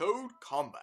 Code Combat.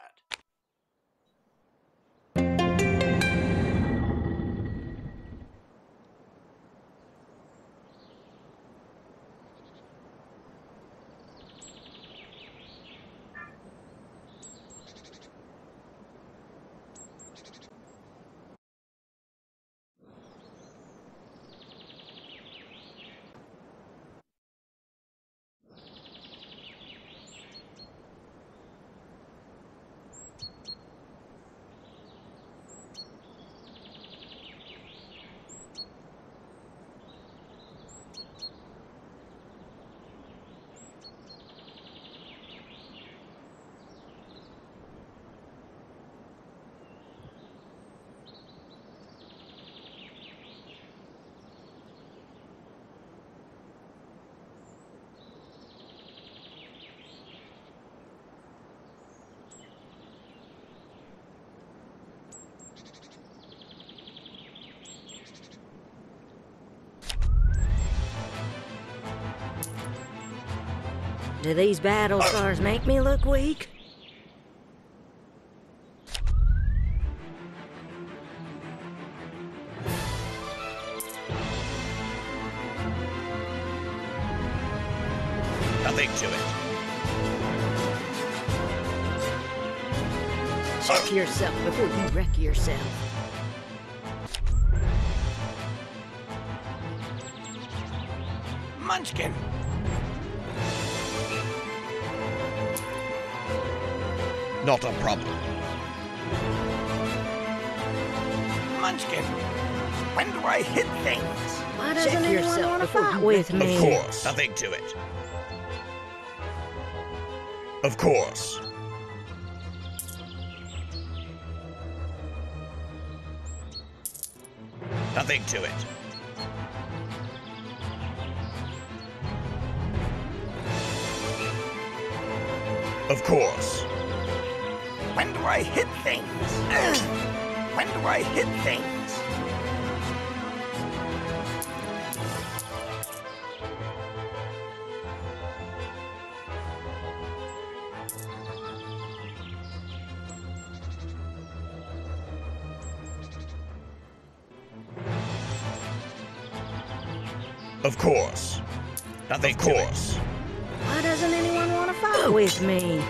Do these battle scars make me look weak? Nothing to it. Check yourself before you wreck yourself. Munchkin! Not a problem. Munchkin, when do I hit things? Why doesn't anyone want to fight with me? Of course, nothing to it. Of course. Nothing to it. Of course. When do I hit things? When do I hit things? Of course. Nothing of course. Why doesn't anyone want to fight with me?